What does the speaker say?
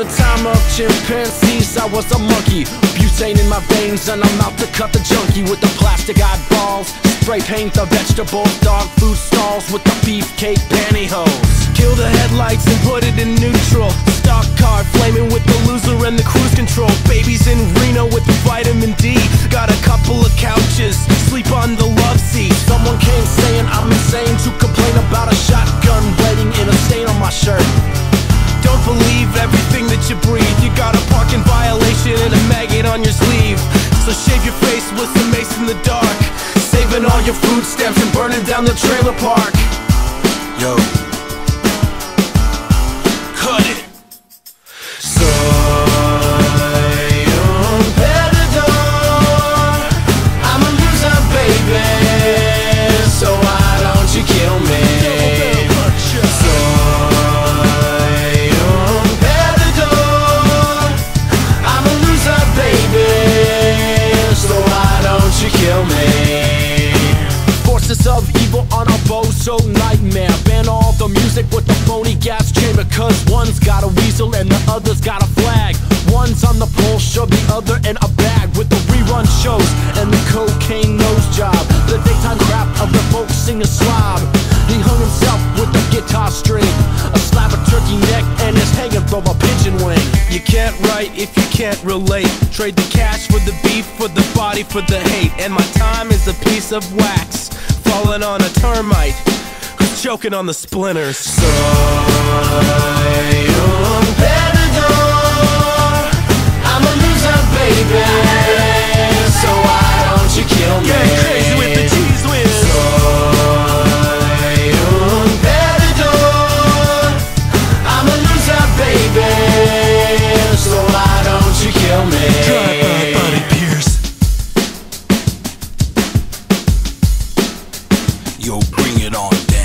the time of chimpanzees, I was a monkey. Butane in my veins, and I'm out to cut the junkie with the plastic eyeballs. Spray paint the vegetables, dog food stalls with the beefcake pantyhose. Kill the headlights and put it in neutral. Stock car flaming with the loser and the cruise control. Babies in Reno with the vitamin D. Got a couple of couches, sleep on the love seat. Someone came saying I'm insane to complain about a shotgun wedding in a stain on my shirt. Don't believe everything that you breathe. You got a parking violation and a maggot on your sleeve. So shave your face with some mace in the dark, saving all your food stamps and burning down the trailer park. Yo, cut it. Of evil on a bozo nightmare. Ban all the music with the phony gas chamber, cause one's got a weasel and the other's got a flag. One's on the pole, shove the other in a bag with the rerun shows and the cocaine nose job. The daytime crap of the folk singer slob. He hung himself with a guitar string, a slab of turkey neck, and is hanging from a pigeon wing. You can't write if you can't relate. Trade the cash for the beef, for the body, for the hate. And my time is a piece of wax falling on a termite who's choking on the splinters. So I'm better though. I'm a loser, baby. So why don't you kill me? Get crazy with the cheese whiz. So I'm better though. I'm a loser, baby. So why don't you kill me? Drive by Buddy Pierce. Yo, bring it on down.